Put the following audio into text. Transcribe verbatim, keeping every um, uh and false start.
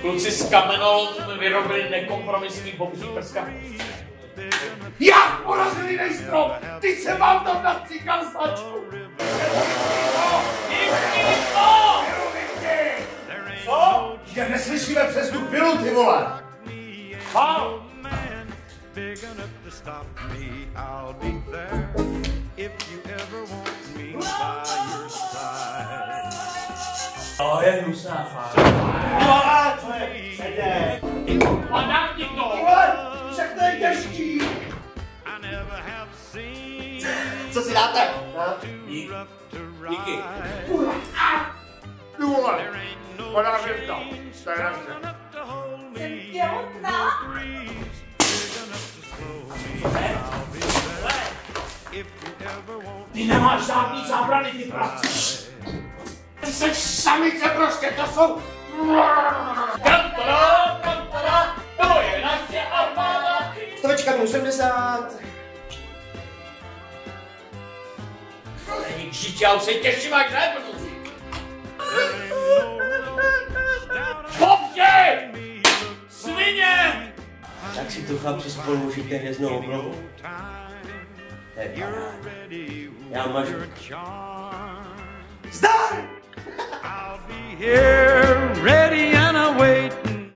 Kluci z Kamenolom vyrobili nekompromisní bombu prska. Jak porazili nejstrom, ty se vám tam nastříkal stačku. Vypni to! Co? Já neslyšíme přes tu pilu, ty vole. Hal! To je hnusná fáze. No a to je přede. A dám ti to! Však to je těžký! Co si dáte? Díky. Díky. Kurva! Ty vole! Podám jim to. To je naště. Jsem těhotná? Ty nemáš žádný zábrany, ty práci! Ty jsi samice prostě, to jsou... Kantora, kantora, to je naše armáda! Stovečka mi osmdesát. Není k žitě, já už se těším, až ne, protože... Popři! Svině! Tak si tu chlapci spolu užijte hvězdnou oblovu. To je paráda. Já mažu. Zdar! Here, ready.